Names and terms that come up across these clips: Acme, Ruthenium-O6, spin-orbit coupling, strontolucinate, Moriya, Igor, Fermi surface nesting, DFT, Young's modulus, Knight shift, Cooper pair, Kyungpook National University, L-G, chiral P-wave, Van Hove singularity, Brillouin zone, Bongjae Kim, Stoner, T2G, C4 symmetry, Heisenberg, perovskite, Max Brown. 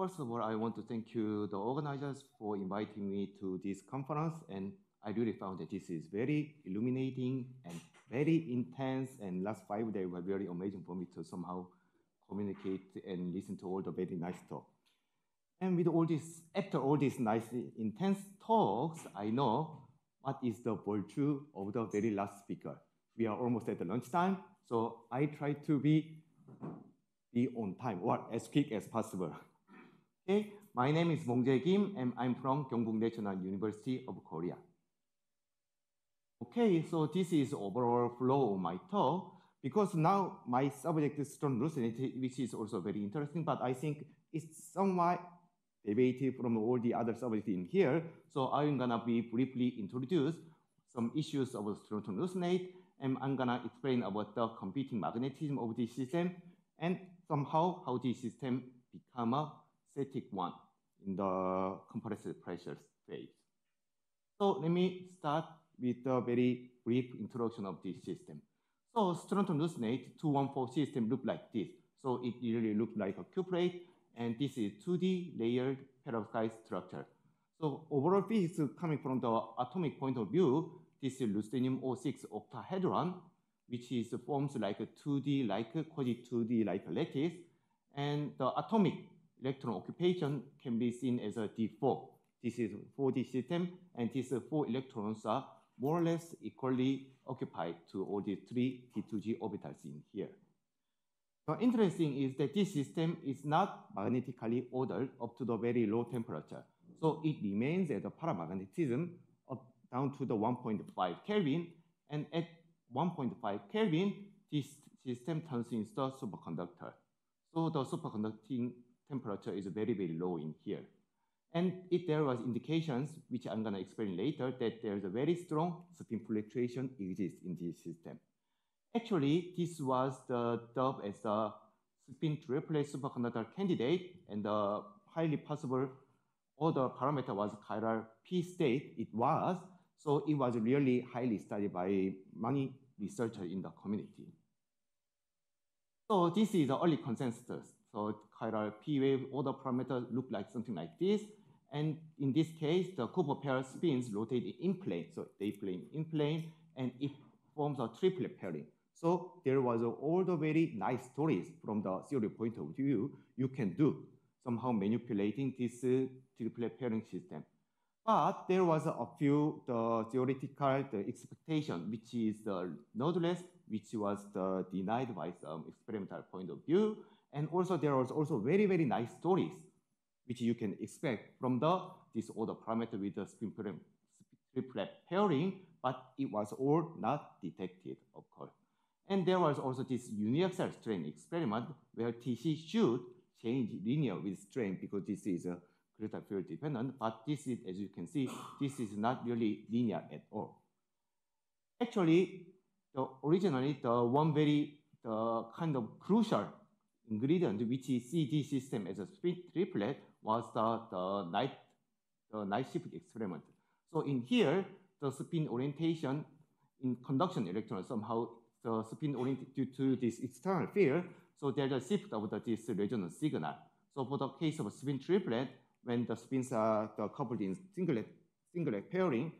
first of all, I want to thank you, the organizers, for inviting me to this conference. And I really found that this is very illuminating and very intense. And last 5 days were very amazing for me to somehow communicate and listen to all the very nice talk. And with all this, after all these nice, intense talks, I know what is the virtue of the very last speaker. We are almost at the lunchtime, so I try to be on time or as quick as possible. Okay, my name is Bongjae Kim, and I'm from Kyungpook National University of Korea. Okay, so this is overall flow of my talk. Because now my subject is strontolucinate, which is also very interesting, but I think it's somewhat derivative from all the other subjects in here. So I'm gonna be briefly introduce some issues of strontolucinate, and I'm gonna explain about the competing magnetism of this system, and somehow how this system become a static one in the compressive pressure phase. So let me start with a very brief introduction of this system. So strontolucinate 214 system look like this. So it really looks like a cube plate, and this is 2D layered perovskite structure. So overall physics coming from the atomic point of view, this is ruthenium-O6 octahedron, which is forms like a 2D, like a quasi-2D, like a lattice. And the atomic electron occupation can be seen as a D4. This is 4D system, and these 4 electrons are more or less equally occupied to all the 3 T2G orbitals in here. So interesting is that this system is not magnetically ordered up to the very low temperature. So it remains at the paramagnetism up down to the 1.5 Kelvin. And at 1.5 Kelvin, this system turns into a superconductor. So the superconducting temperature is very, very low in here. And if there was indications, which I'm going to explain later, that there's a very strong spin fluctuation exists in this system. Actually, this was dubbed as the spin triplet superconductor candidate, and the highly possible other parameter was chiral P state. It was, so it was really highly studied by many researchers in the community. So this is the early consensus. So chiral P-wave order parameter look like something like this. And in this case, the Cooper pair spins rotate in plane. So they plane in plane, and it forms a triplet pairing. So there was all the very nice stories from the theory point of view you can do, somehow manipulating this triplet pairing system. But there was a few theoretical expectation, which is the nodulus, which was denied by some experimental point of view. And also there was also very, very nice stories, which you can expect from this order parameter with the spin triplet pairing, but it was all not detected, of course. And there was also this uniaxial strain experiment where TC should change linear with strain because this is a critical field dependent, but this is, as you can see, this is not really linear at all. Actually, originally, the kind of crucial ingredient which is CD system as a spin triplet was the Knight shift experiment. So in here, the spin orientation in conduction electron somehow the spin oriented due to this external field. So there's a shift of this resonance signal. So for the case of a spin triplet, when the spins are coupled in singlet pairing,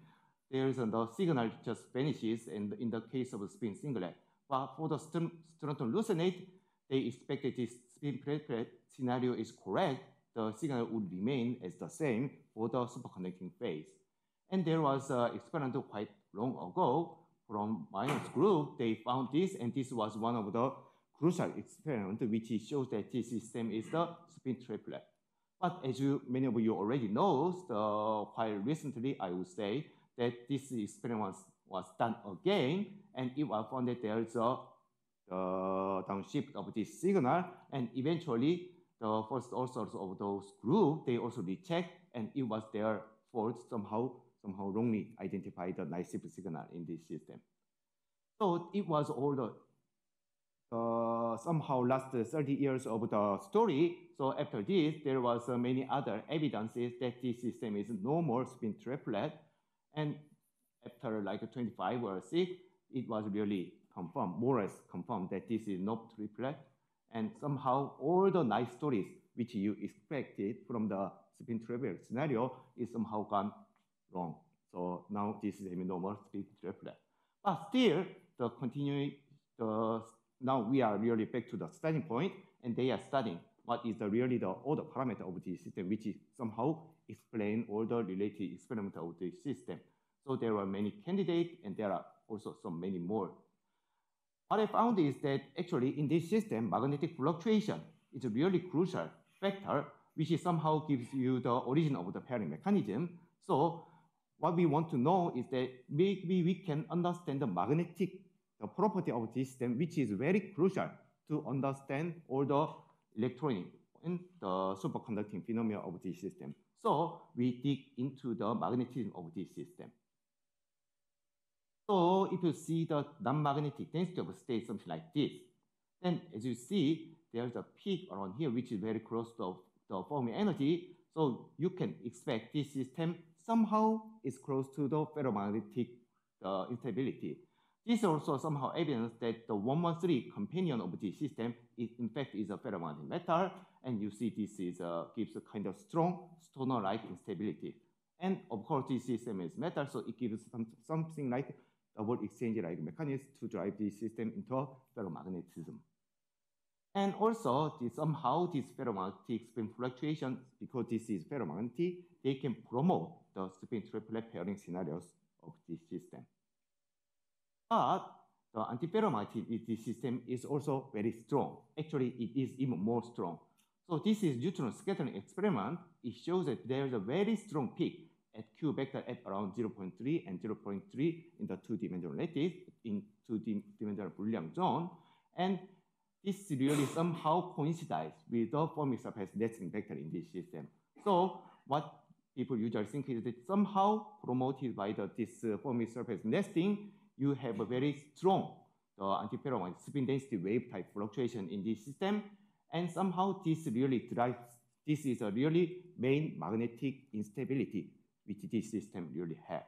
there's the signal just vanishes. And in the case of a spin singlet, but for the strontolucinate, they expected this spin triplet scenario is correct, the signal would remain as the same for the superconducting phase. And there was an experiment quite long ago from Miners group. They found this, and this was one of the crucial experiments which shows that this system is the spin triplet. But as many of you already know, quite recently, I would say that this experiment was done again, and it was found that there is a downshift of this signal, and eventually the first authors of those groups, they also rechecked, and it was their fault somehow wrongly identified the Knight shift signal in this system. So it was all the somehow last 30 years of the story. So after this, there was many other evidences that this system is no more spin triplet, and after like 25 or 6, it was really confirmed, more or less confirmed that this is not triplet, and somehow all the nice stories which you expected from the spin travel scenario is somehow gone wrong. So now this is a normal spin triplet. But still, the continuing, now we are really back to the starting point, and they are studying what is the really the order parameter of this system, which is somehow explain all the related experiments of this system. So there are many candidates, and there are also so many more. What I found is that actually in this system, magnetic fluctuation is a really crucial factor, which is somehow gives you the origin of the pairing mechanism. So what we want to know is that maybe we can understand the magnetic property of this system, which is very crucial to understand all the electronic and the superconducting phenomena of this system. So we dig into the magnetism of this system. So if you see the non-magnetic density of state, something like this, then as you see, there's a peak around here, which is very close to the Fermi energy. So you can expect this system somehow is close to the ferromagnetic instability. This also somehow evidence that the 113 companion of this system is in fact is a ferromagnetic metal, and you see this is gives a kind of strong Stoner-like instability. And of course, this system is metal, so it gives something like double exchange-like mechanism to drive this system into ferromagnetism. And also, this somehow this ferromagnetic spin fluctuation, because this is ferromagnetic, they can promote the spin triplet pairing scenarios of this system. But the antiferromagnetic system is also very strong. Actually, it is even more strong. So this is neutron scattering experiment. It shows that there is a very strong peak at Q vector at around 0.3 and 0.3 in the two-dimensional lattice, in two-dimensional Brillouin zone. And this really somehow coincides with the Fermi surface nesting vector in this system. So what people usually think is that somehow promoted by this Fermi surface nesting, you have a very strong antiferromagnetic spin density wave type fluctuation in this system. And somehow this really drives, this is a really main magnetic instability which this system really has.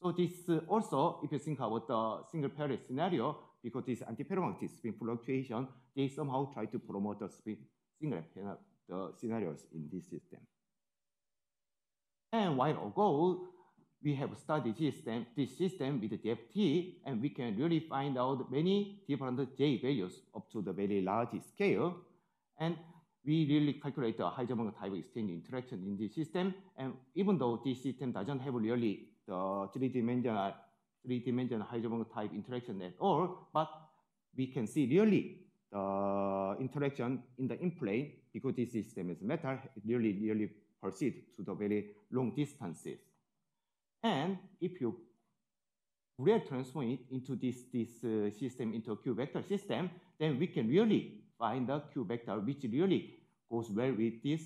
So this also, if you think about the single pair scenario, because this antiferromagnetic spin fluctuation, they somehow try to promote the spin single pair scenarios in this system. And a while ago, we have studied this system with DFT, and we can really find out many different J values up to the very large scale. And we really calculate the Heisenberg type exchange interaction in this system. And even though this system doesn't have really the three-dimensional Heisenberg type interaction at all, but we can see really the interaction in the in-plane, because this system is metal, it really proceeds to the very long distances. And if you real transform it into this system, into a Q-vector system, then we can really find the Q-vector, which really goes well with this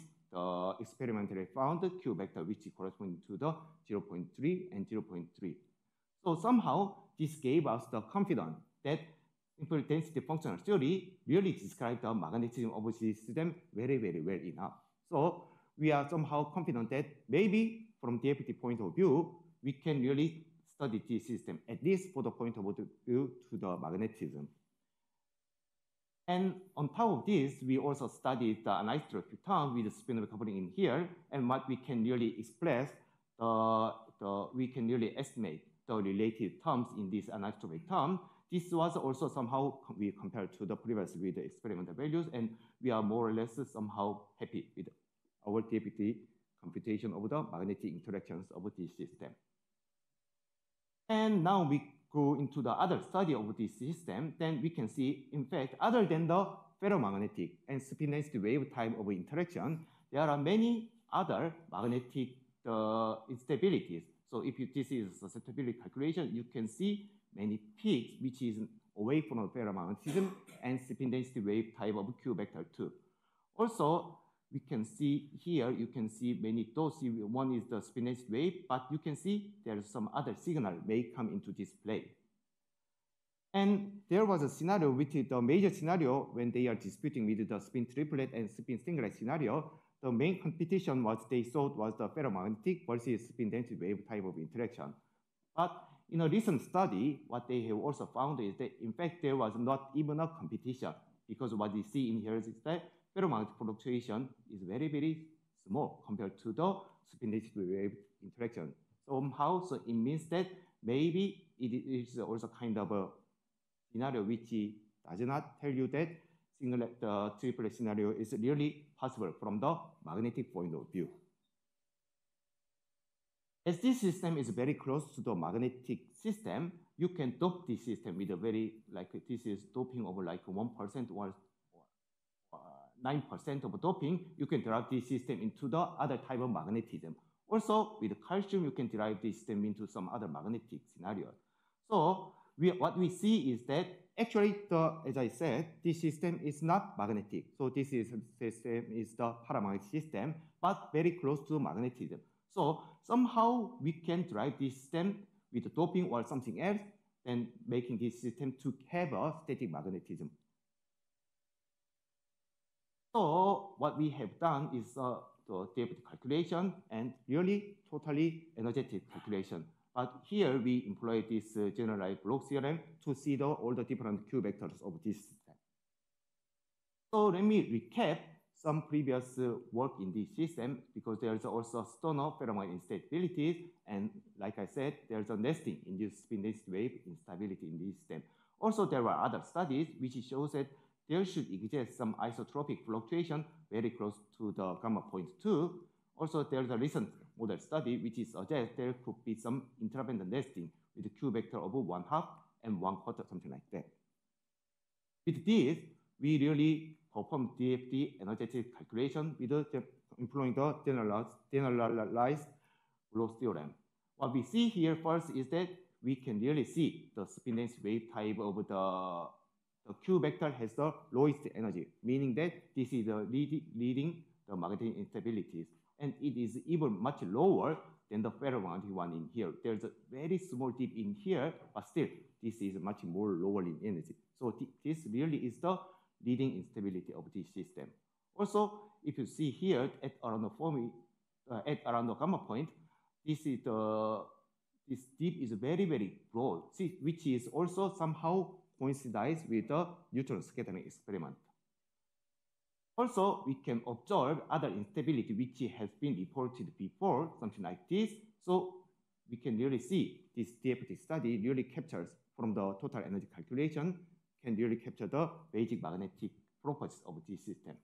experimentally found Q-vector, which corresponds to the 0.3 and 0.3. So somehow, this gave us the confidence that simple density functional theory really describes the magnetism of this system very, very well enough. So we are somehow confident that maybe from DFT point of view, we can really study this system, at least for the point of view to the magnetism. And on top of this, we also studied the anisotropic term with the spin-orbit coupling in here, and what we can really express, we can really estimate the related terms in this anisotropic term. This was also somehow we compared to the previous with the experimental values, and we are more or less somehow happy with our DFT computation of the magnetic interactions of this system. And now we go into the other study of this system, then we can see, in fact, other than the ferromagnetic and spin density wave type of interaction, there are many other magnetic instabilities. So if this is susceptibility calculation, you can see many peaks, which is away from the ferromagnetism and spin density wave type of Q vector too. Also, we can see here, you can see many those. One is the spin density wave, but you can see there's some other signal may come into this play. And there was a scenario, which is the major scenario when they are disputing with the spin triplet and spin singlet scenario. The main competition was they thought was the ferromagnetic versus spin density wave type of interaction. But in a recent study, what they have also found is that in fact there was not even a competition, because what we see in here is that ferromagnetic fluctuation is very, very small compared to the spin-resist wave interaction. Somehow, so it means that maybe it is also kind of a scenario which does not tell you that the triplet scenario is really possible from the magnetic point of view. As this system is very close to the magnetic system, you can dope this system with a very, like this is doping over like 1% or 9% of doping, you can derive this system into the other type of magnetism. Also, with calcium, you can derive this system into some other magnetic scenario. So what we see is that actually, as I said, this system is not magnetic. So this system is the paramagnetic system, but very close to magnetism. So somehow we can derive this system with doping or something else, and making this system to have a static magnetism. So what we have done is the DFT calculation and really totally energetic calculation. But here we employ this generalized Bloch theorem to see all the different Q vectors of this system. So let me recap some previous work in this system, because there is also Stoner ferromagnetic instabilities, and like I said, there is a nesting in this spin-resist wave instability in this system. Also, there were other studies which shows that there should exist some isotropic fluctuation very close to the gamma point too. Also, there is a recent model study which suggests there could be some intransient nesting with a Q vector of 1/2 and 1/4, something like that. With this, we really perform DFT energetic calculation with employing the generalized Bloch theorem. What we see here first is that we can really see the spin-resist wave type of the Q vector has the lowest energy, meaning that this is leading the magnetic instabilities. And it is even much lower than the ferromagnetic one in here. There's a very small dip in here, but still, this is much more lower in energy. So this really is the leading instability of this system. Also, if you see here at around the gamma point, this dip is very, very broad, which is also somehow coincides with the neutron scattering experiment. Also, we can observe other instability which has been reported before, something like this. So we can really see this DFT study really captures from the total energy calculation, can really capture the basic magnetic properties of this system.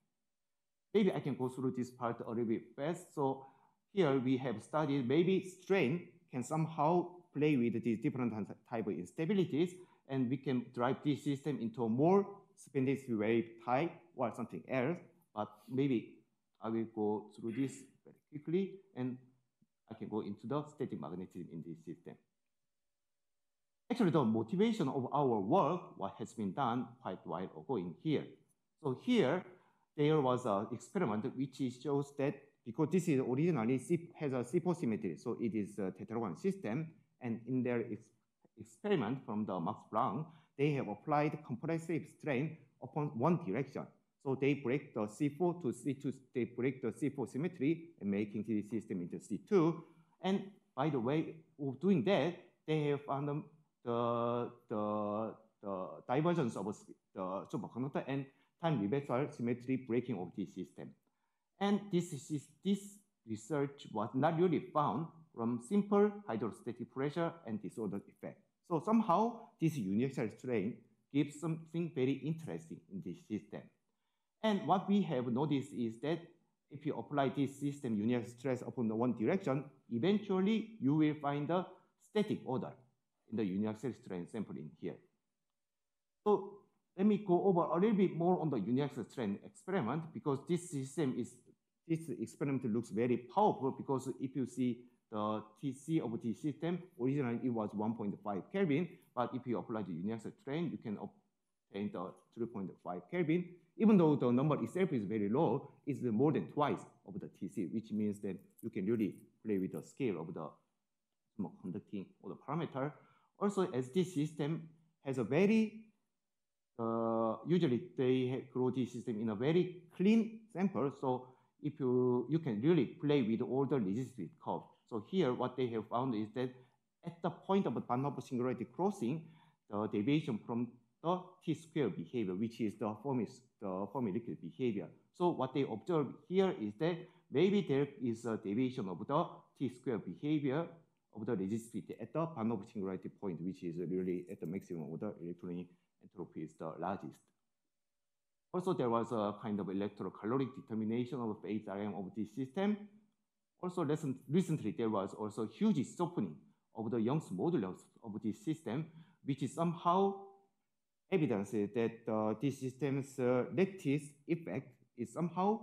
Maybe I can go through this part a little bit fast. So here we have studied maybe strain can somehow play with these different type of instabilities, and we can drive this system into a more spin-resist wave type or something else. But maybe I will go through this very quickly, and I can go into the static magnetism in this system. Actually, the motivation of our work, what has been done quite a while ago in here. So here, there was an experiment which shows that, because this is originally has a C4 symmetry, so it is a tetragon system, and in their experiment from the Max Brown, they have applied compressive strain upon one direction. So they break the C4 to C2, they break the C4 symmetry and making this system into C2. And by the way of doing that, they have found the divergence of the superconductor and time reversal symmetry breaking of this system. And this research was not really found from simple hydrostatic pressure and disorder effect. So somehow this universal strain gives something very interesting in this system. And what we have noticed is that if you apply this system universal stress upon the one direction, eventually you will find a static order in the universal strain sample in here. So let me go over a little bit more on the universal strain experiment, because this experiment looks very powerful, because if you see the TC of this system, originally it was 1.5 Kelvin, but if you apply the universal strain, you can obtain the 3.5 Kelvin. Even though the number itself is very low, it's more than twice of the TC, which means that you can really play with the scale of the conducting or the parameter. Also, as this system has a very, usually they grow this system in a very clean sample, so if you can really play with all the resistive curves. So here, what they have found is that at the point of the Van Hove singularity crossing, the deviation from the T-square behavior, which is the Fermi liquid behavior. So what they observe here is that maybe there is a deviation of the T-square behavior of the resistivity at the Van Hove singularity point, which is really at the maximum of the electronic entropy is the largest. Also, there was a kind of electrocaloric determination of the HRM of this system. Also, recently, there was also huge softening of the Young's modulus of this system, which is somehow evidence that this system's lattice effect is somehow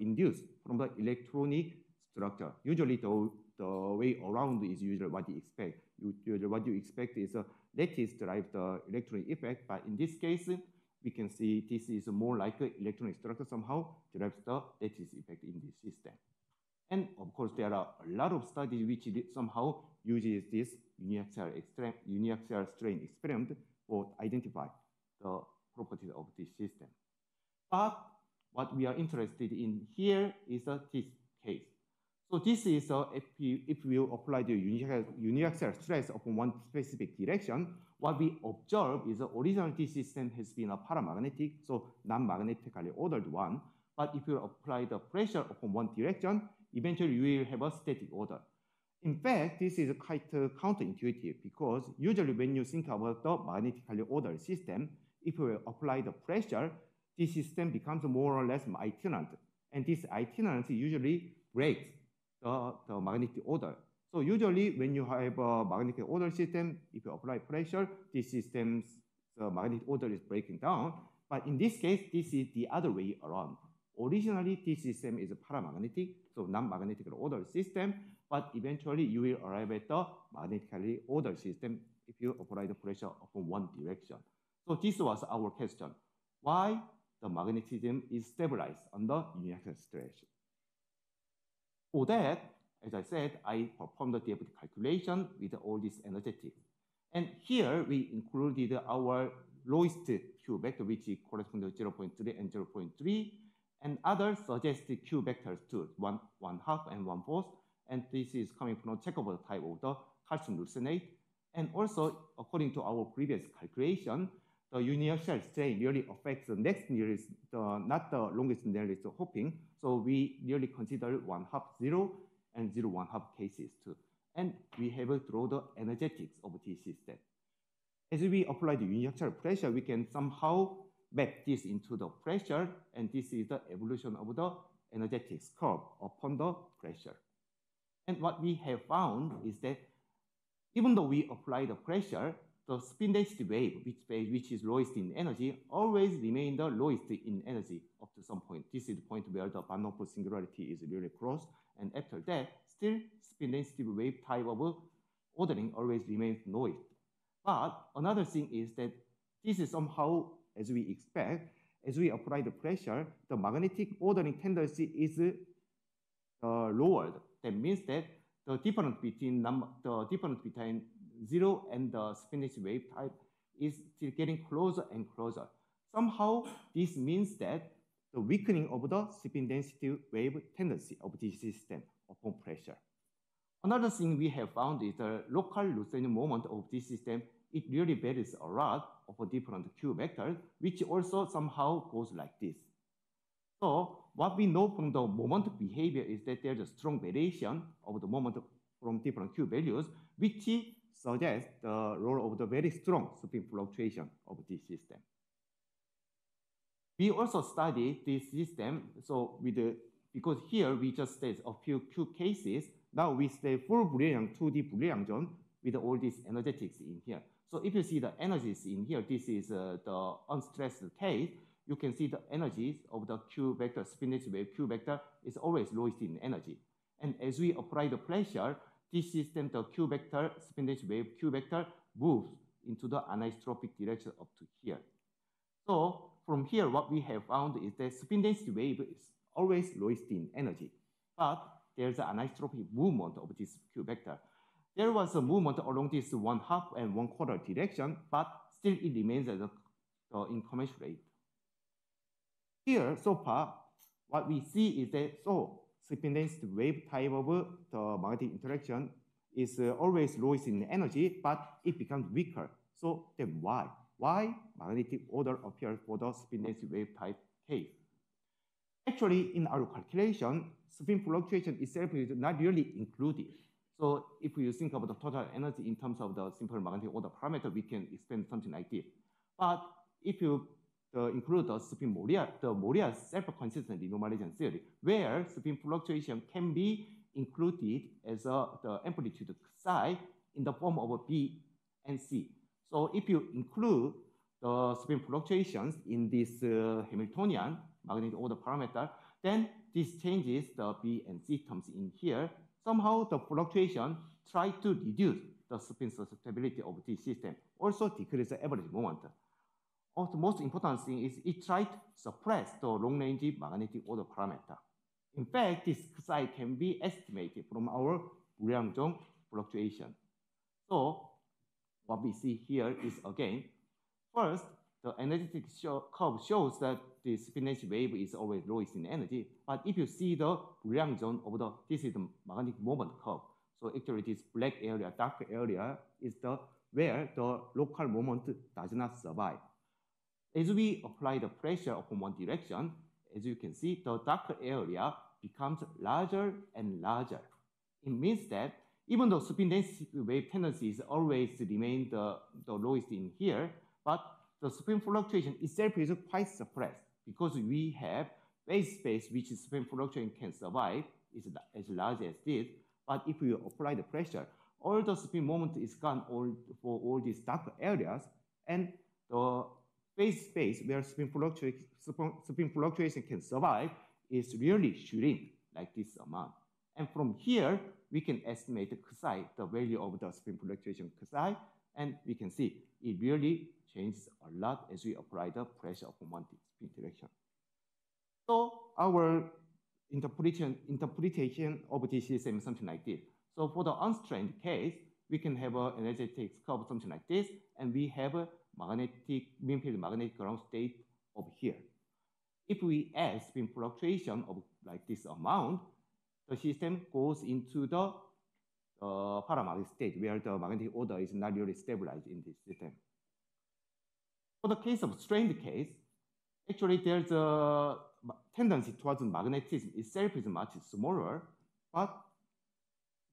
induced from the electronic structure. Usually, the way around is usually what you expect. Usually, what you expect is a lattice drive the electronic effect, but in this case, we can see this is more like an electronic structure somehow derives the lattice effect in this system. And of course, there are a lot of studies which somehow uses this uniaxial strain experiment to identify the properties of this system. But what we are interested in here is this case. So this is if we apply the uniaxial stress upon one specific direction, what we observe is the original T system has been a paramagnetic, so non-magnetically ordered one. But if you apply the pressure upon one direction, eventually you will have a static order. In fact, this is quite counterintuitive because usually when you think about the magnetically ordered system, if you apply the pressure, this system becomes more or less itinerant. And this itinerance usually breaks the magnetic order. So usually when you have a magnetic order system, if you apply pressure, this system's magnetic order is breaking down. But in this case, this is the other way around. Originally, this system is a paramagnetic, so non-magnetic order system, but eventually you will arrive at the magnetically ordered system if you apply the pressure from one direction. So this was our question. Why the magnetism is stabilized under uniaxial stress? For that, as I said, I performed the DFT calculation with all these energetics. And here we included our lowest Q vector, which corresponds to 0.3 and 0.3, and other suggested Q vectors too, 1/2 and 1/4. And this is coming from the checkable type of the calcium leucinate. And also, according to our previous calculation, the uniaxial strain really affects the next nearest, not the longest nearest hopping. So we really consider 1/2 0 and 0 1/2 cases too. And we have to draw the energetics of this system. As we apply the uniaxial pressure, we can somehow map this into the pressure. And this is the evolution of the energetics curve upon the pressure. And what we have found is that even though we apply the pressure, the spin-density wave, which is lowest in energy, always remains the lowest in energy up to some point. This is the point where the Van Hove singularity is really close. And after that, still spin-density wave type of ordering always remains lowest. But another thing is that this is somehow, as we expect, as we apply the pressure, the magnetic ordering tendency is lowered. That means that the difference between 0 and the spin-density wave type is still getting closer and closer. Somehow, this means that the weakening of the spin-density wave tendency of this system upon pressure. Another thing we have found is the local Ruthenium moment of this system. It really varies a lot of a different Q vectors, which also somehow goes like this. So what we know from the moment behavior is that there's a strong variation of the moment from different Q values, which suggests the role of the very strong spin fluctuation of this system. We also studied this system, so because here we just state a few Q cases, now we state full Brillouin 2D Brillouin zone with all these energetics in here. So if you see the energies in here, this is the unstressed case, you can see the energies of the Q vector, spin-density wave Q vector is always lowest in energy. And as we apply the pressure, this system, the Q vector, spin-density wave Q vector moves into the anisotropic direction up to here. So from here, what we have found is that spin-density wave is always lowest in energy, but there's an anisotropic movement of this Q vector. There was a movement along this 1/2 and 1/4 direction, but still it remains as incommensurate. Here, so far, what we see is that spin-density wave type of the magnetic interaction is always lowest in energy, but it becomes weaker. So then why? why magnetic order appears for the spin-density wave type case. Actually, in our calculation, spin fluctuation itself is not really included. So if you think about the total energy in terms of the simple magnetic order parameter, we can expand something like this. But if you include the spin Moria, the Moria self-consistent normalization theory, where spin fluctuation can be included as the amplitude psi in the form of B and C. So if you include the spin fluctuations in this Hamiltonian magnetic order parameter, then this changes the B and C terms in here. Somehow the fluctuation tries to reduce the spin susceptibility of this system, also decrease the average moment. The most important thing is it tried to suppress the long-range magnetic order parameter. In fact, this psi can be estimated from our Bouillon-Jones fluctuation. So what we see here is, again, first, the energetic curve shows that the spin-density wave is always lowest in energy. But if you see the Bouillon-Jones of the, this is the magnetic moment curve. So actually this black area, dark area is the where the local moment does not survive. As we apply the pressure upon one direction, as you can see, the darker area becomes larger and larger. It means that even though spin density wave tendencies always remain the lowest in here, but the spin fluctuation itself is quite suppressed because we have phase space which spin fluctuation can survive is as large as this. But if you apply the pressure, all the spin moment is gone for all these dark areas, and the phase space where spin fluctuation can survive is really shrink like this amount. And from here, we can estimate the psi, the value of the spin fluctuation psi, and we can see it really changes a lot as we apply the pressure upon one spin direction. So our interpretation of this system is something like this. So for the unstrained case, we can have an energetic curve something like this, and we have a magnetic mean field magnetic ground state of here. If we add spin fluctuation of like this amount, the system goes into the paramagnetic state where the magnetic order is not really stabilized in this system. For the case of strained case, actually there's a tendency towards magnetism itself is much smaller, but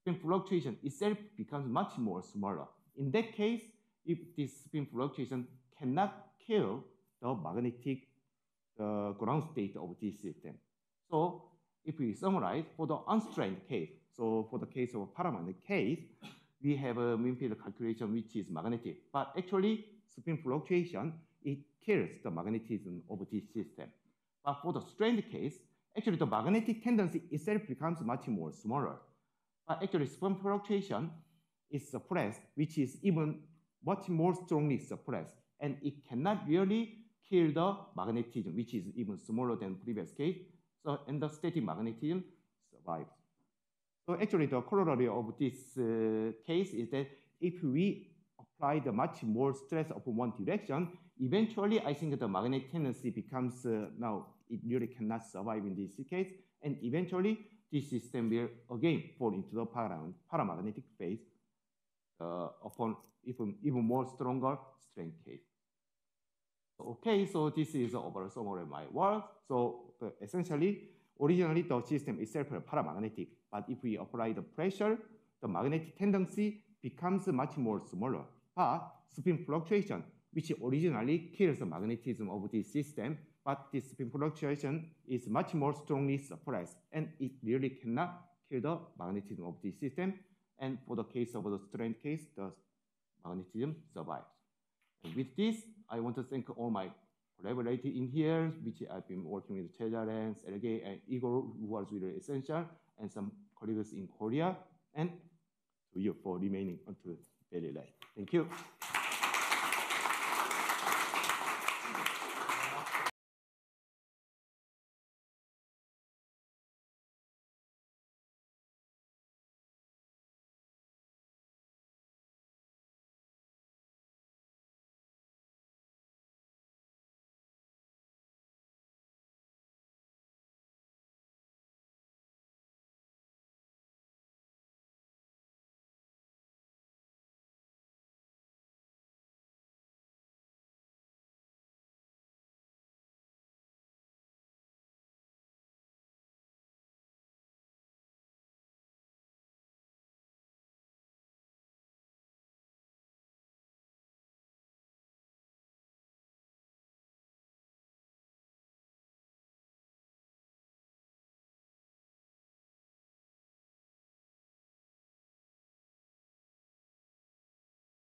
spin fluctuation itself becomes much more smaller. In that case, if this spin fluctuation cannot kill the magnetic ground state of this system. So if we summarize for the unstrained case, so for the case of paramagnetic case, we have a mean field calculation which is magnetic, but actually spin fluctuation, it kills the magnetism of this system. But for the strained case, actually the magnetic tendency itself becomes much more smaller. But actually spin fluctuation is suppressed, which is even much more strongly suppressed, and it cannot really kill the magnetism, which is even smaller than previous case. So, and the static magnetism survives. So actually the corollary of this case is that if we apply the much more stress upon one direction, eventually I think the magnetic tendency becomes, now it really cannot survive in this case, and eventually this system will again fall into the paramagnetic phase upon even more stronger strain case. Okay, so this is the overall summary of my work. So essentially, originally the system itself is paramagnetic, but if we apply the pressure, the magnetic tendency becomes much more smaller. But spin fluctuation, which originally kills the magnetism of this system, but this spin fluctuation is much more strongly suppressed, and it really cannot kill the magnetism of this system. And for the case of the strained case, the magnetism survives. And with this, I want to thank all my collaborators in here, which I've been working with Cezarens, L-G, and Igor, who was really essential, and some colleagues in Korea, and to you for remaining until very late. Thank you.